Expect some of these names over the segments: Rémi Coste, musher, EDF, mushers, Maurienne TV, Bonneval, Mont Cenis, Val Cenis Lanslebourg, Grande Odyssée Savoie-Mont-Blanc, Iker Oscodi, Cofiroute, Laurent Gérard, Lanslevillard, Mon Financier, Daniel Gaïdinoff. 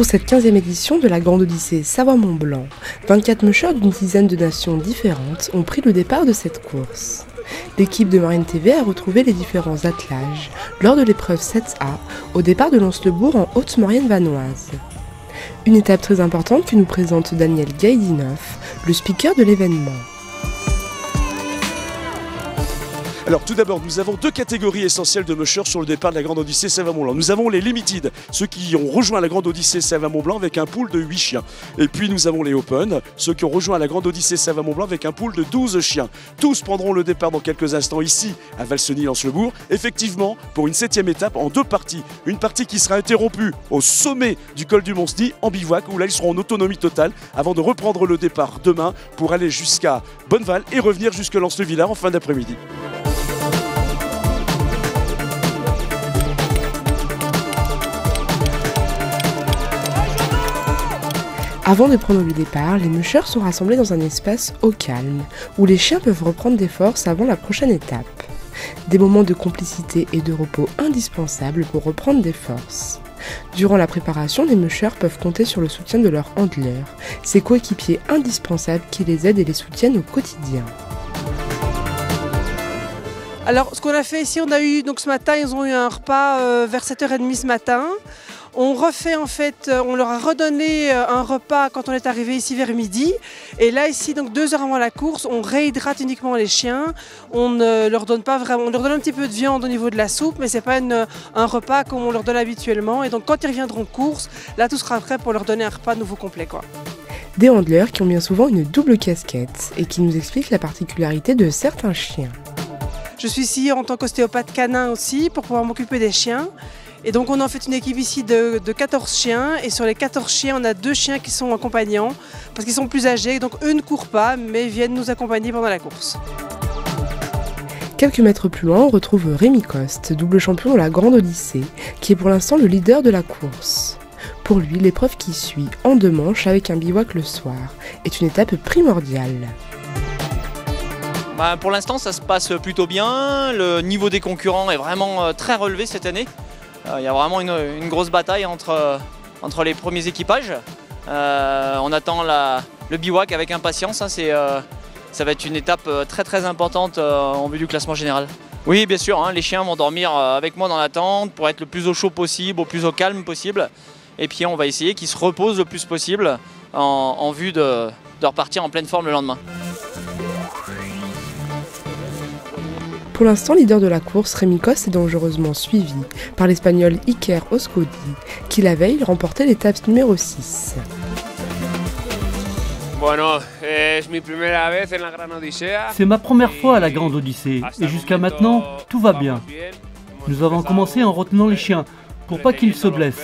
pour cette 15e édition de la Grande Odyssée Savoie-Mont-Blanc, 24 moucheurs d'une dizaine de nations différentes ont pris le départ de cette course. L'équipe de Maurienne TV a retrouvé les différents attelages lors de l'épreuve 7A au départ de Lanslebourg en Haute-Maurienne vanoise. Une étape très importante que nous présente Daniel Gaïdinoff, le speaker de l'événement. Alors tout d'abord, nous avons deux catégories essentielles de mushers sur le départ de la Grande Odyssée Savoie-Mont-Blanc. Nous avons les Limited, ceux qui ont rejoint la Grande Odyssée Savoie-Mont-Blanc avec un pool de 8 chiens. Et puis nous avons les Open, ceux qui ont rejoint la Grande Odyssée Savoie-Mont-Blanc avec un pool de 12 chiens. Tous prendront le départ dans quelques instants ici, à Val Cenis Lanslebourg, effectivement pour une 7e étape en deux parties. Une partie qui sera interrompue au sommet du col du Mont Cenis, en bivouac, où là ils seront en autonomie totale, avant de reprendre le départ demain pour aller jusqu'à Bonneval et revenir jusque Lanslevillard en fin d'après-midi. Avant de prendre le départ, les mushers sont rassemblés dans un espace au calme, où les chiens peuvent reprendre des forces avant la prochaine étape. Des moments de complicité et de repos indispensables pour reprendre des forces. Durant la préparation, les mushers peuvent compter sur le soutien de leurs handleurs, ces coéquipiers indispensables qui les aident et les soutiennent au quotidien. Alors, ce qu'on a fait ici, on a eu, donc ce matin, ils ont eu un repas vers 7h30 ce matin. On refait en fait, on leur a redonné un repas quand on est arrivé ici vers midi. Et là ici, donc 2 heures avant la course, on réhydrate uniquement les chiens. On ne leur donne pas vraiment, on leur donne un petit peu de viande au niveau de la soupe, mais c'est pas un repas comme on leur donne habituellement. Et donc quand ils reviendront course, là tout sera prêt pour leur donner un repas nouveau complet, quoi. Des handleurs qui ont bien souvent une double casquette et qui nous expliquent la particularité de certains chiens. Je suis ici en tant qu'ostéopathe canin aussi pour pouvoir m'occuper des chiens. Et donc on a en fait une équipe ici de 14 chiens et sur les 14 chiens on a 2 chiens qui sont accompagnants parce qu'ils sont plus âgés donc eux ne courent pas mais viennent nous accompagner pendant la course. Quelques mètres plus loin on retrouve Rémi Coste, double champion de la Grande Odyssée, qui est pour l'instant le leader de la course. Pour lui, l'épreuve qui suit, en 2 manches avec un bivouac le soir, est une étape primordiale. Bah, pour l'instant ça se passe plutôt bien, le niveau des concurrents est vraiment très relevé cette année. Il y a vraiment une grosse bataille entre les premiers équipages. On attend le bivouac avec impatience, hein, ça va être une étape très très importante en vue du classement général. Oui bien sûr, hein, les chiens vont dormir avec moi dans la tente pour être le plus au chaud possible, au plus au calme possible. Et puis on va essayer qu'ils se reposent le plus possible en vue de repartir en pleine forme le lendemain. Pour l'instant, leader de la course, Rémi Coste est dangereusement suivi par l'Espagnol Iker Oscodi, qui la veille remportait l'étape numéro 6. C'est ma première fois à la Grande Odyssée et jusqu'à maintenant, tout va bien. Nous avons commencé en retenant les chiens pour pas qu'ils se blessent.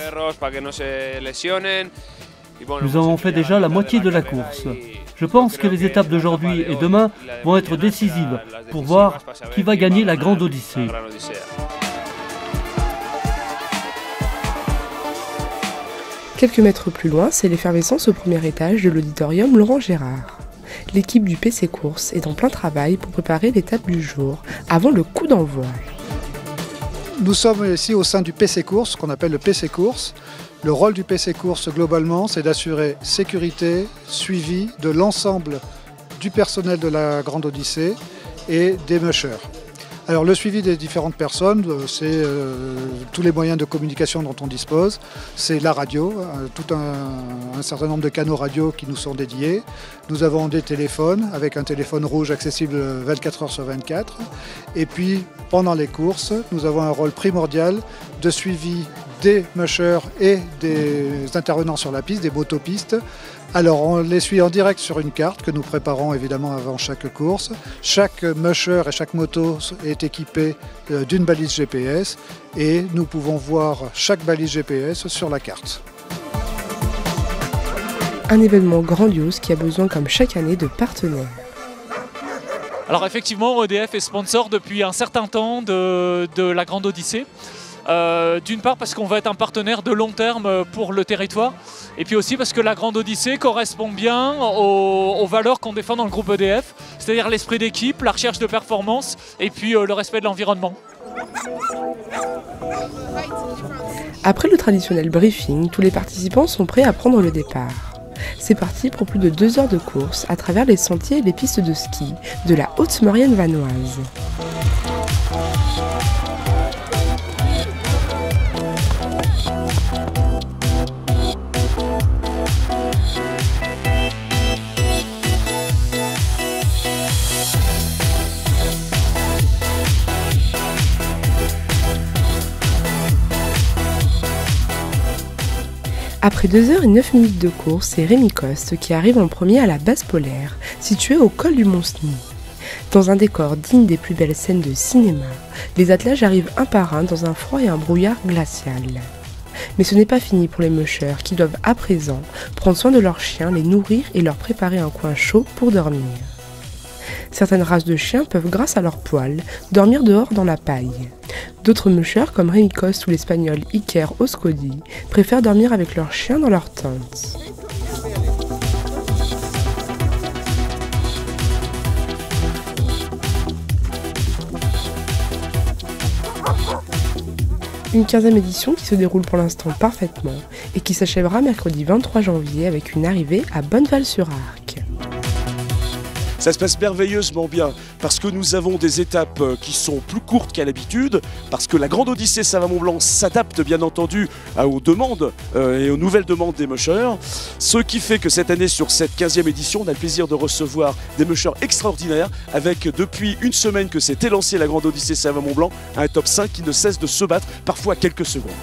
Nous avons fait déjà la moitié de la course. Je pense que les étapes d'aujourd'hui et demain vont être décisives pour voir qui va gagner la Grande Odyssée. Quelques mètres plus loin, c'est l'effervescence au premier étage de l'auditorium Laurent Gérard. L'équipe du PC Course est en plein travail pour préparer l'étape du jour, avant le coup d'envoi. Nous sommes ici au sein du PC Course, qu'on appelle le PC Course. Le rôle du PC Course, globalement, c'est d'assurer sécurité, suivi de l'ensemble du personnel de la Grande Odyssée et des mushers. Alors le suivi des différentes personnes, c'est tous les moyens de communication dont on dispose. C'est la radio, tout un certain nombre de canaux radio qui nous sont dédiés. Nous avons des téléphones, avec un téléphone rouge accessible 24 h/24. Et puis, pendant les courses, nous avons un rôle primordial de suivi des mushers et des intervenants sur la piste, des motopistes. Alors on les suit en direct sur une carte que nous préparons évidemment avant chaque course. Chaque musher et chaque moto est équipé d'une balise GPS et nous pouvons voir chaque balise GPS sur la carte. Un événement grandiose qui a besoin comme chaque année de partenaires. Alors effectivement, EDF est sponsor depuis un certain temps de la Grande Odyssée. D'une part parce qu'on va être un partenaire de long terme pour le territoire et puis aussi parce que la Grande Odyssée correspond bien aux valeurs qu'on défend dans le groupe EDF, c'est-à-dire l'esprit d'équipe, la recherche de performance et puis le respect de l'environnement. Après le traditionnel briefing, tous les participants sont prêts à prendre le départ. C'est parti pour plus de 2 heures de course à travers les sentiers et les pistes de ski de la haute Maurienne vannoise. Après 2 heures et 9 minutes de course, c'est Rémi Coste qui arrive en premier à la base polaire, située au col du Mont Cenis. Dans un décor digne des plus belles scènes de cinéma, les attelages arrivent un par un dans un froid et un brouillard glacial. Mais ce n'est pas fini pour les mocheurs qui doivent à présent prendre soin de leurs chiens, les nourrir et leur préparer un coin chaud pour dormir. Certaines races de chiens peuvent, grâce à leurs poils, dormir dehors dans la paille. D'autres moucheurs, comme Rémi Coste ou l'espagnol Iker Oscodi, préfèrent dormir avec leurs chiens dans leur tente. Une 15e édition qui se déroule pour l'instant parfaitement et qui s'achèvera mercredi 23 janvier avec une arrivée à Bonneval-sur-Arc. Ça se passe merveilleusement bien parce que nous avons des étapes qui sont plus courtes qu'à l'habitude, parce que la Grande Odyssée Savoie-Mont-Blanc s'adapte bien entendu aux demandes et aux nouvelles demandes des mocheurs. Ce qui fait que cette année, sur cette 15e édition, on a le plaisir de recevoir des mocheurs extraordinaires avec, depuis une semaine que s'est élancée la Grande Odyssée Savoie-Mont-Blanc, un top 5 qui ne cesse de se battre, parfois à quelques secondes.